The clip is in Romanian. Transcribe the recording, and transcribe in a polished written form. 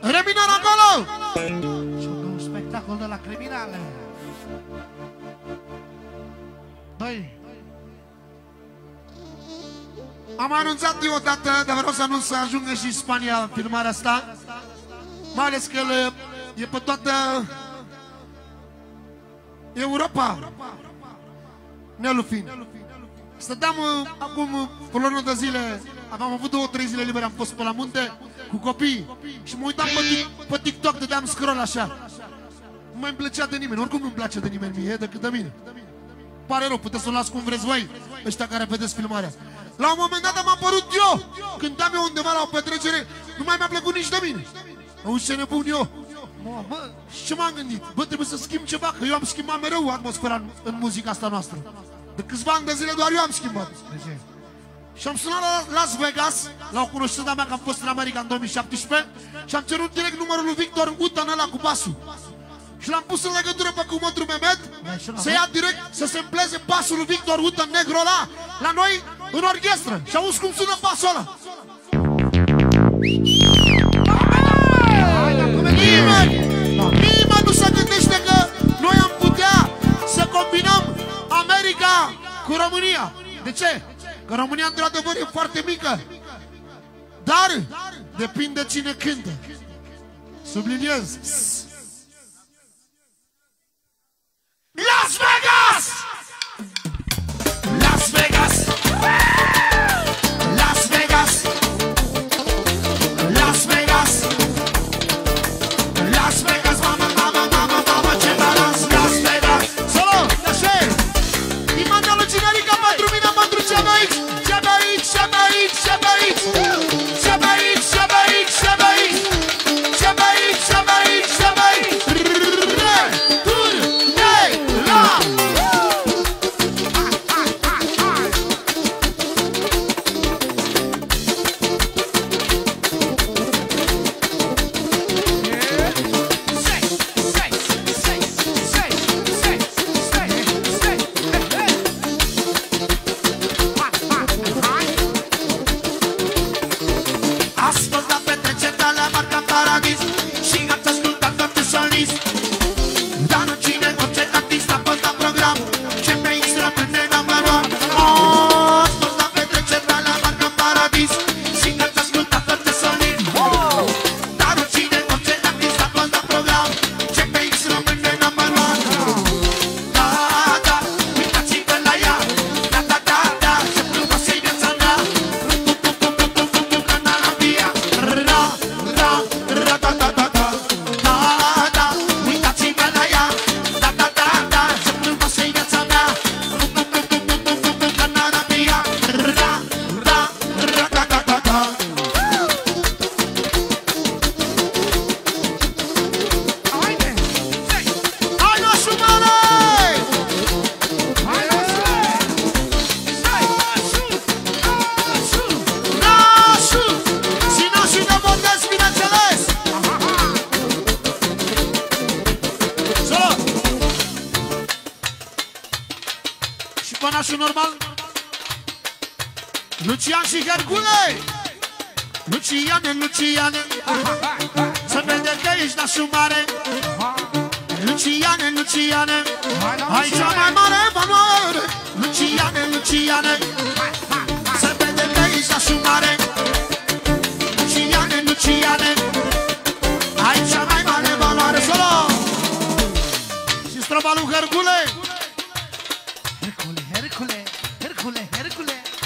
Revină acolo! Jocă un spectacol de la criminale. Doi. Am anunțat eu odată, dar vreau să anunț să ajungă și în Spania filmarea asta. Mai ales că e pe toată Europa. Nelufin. Stăteam acum o lună de zile, am avut 2-3 zile libere, am fost pe la munte cu copii și mă uitam pe TikTok, dădeam scroll așa. Nu mai îmi plăcea de nimeni, oricum nu-mi place de nimeni mie, decât de mine. Pare rău, puteți să-l las cum vreți voi, ăștia care vedeți filmarea. La un moment dat am apărut eu, cântam eu undeva la o petrecere, nu mai mi-a plăcut nici de mine. Auzi ce nebun eu. Și m-am gândit, bă, trebuie să schimb ceva, că eu am schimbat mereu atmosfera în muzica asta noastră. De câțiva ani de zile doar eu am schimbat. Și am sunat la Las Vegas, la o cunoștință mea, că am fost în America în 2017, și am cerut direct numărul lui Victor Gută, ăla cu basul. Și l-am pus în legătură pe cumătru Mehmet să ia direct, să se împleze basul lui Victor Gută, negru ăla, la noi, în orchestră. Și auzi cum sună basul ăla. Nimeni nu se gândește că noi am putea să combinăm America cu România. De ce? Că România, într-adevăr, e foarte mică. Dar depinde cine cântă. Subliniez. Las Vegas! Las Vegas! Las Vegas! Las Vegas! Las Vegas! Mama, mama, mama, mama, ce balans! Las Vegas! Solo! Așa! Imanda lucinarica pentru mine, pentru ce mai aici! Ce mai aici, ce mai aici, ce mai aici! Ce mai aici, ce mai aici, ce mai aici! Ce mai aici, ce mai aici, ce mai aici! Lucia și Hercule! Luciane, Luciane, să vede că ești la sumare. Luciane, Luciane, ai cea mai mare valoare. Luciane, Luciane, să vede că ești la sumare. Luciane, Luciane, ai cea mai mare valoare. Solo! Și stroba lui Hercule! Hercule, Hercule, Hercule, Hercule.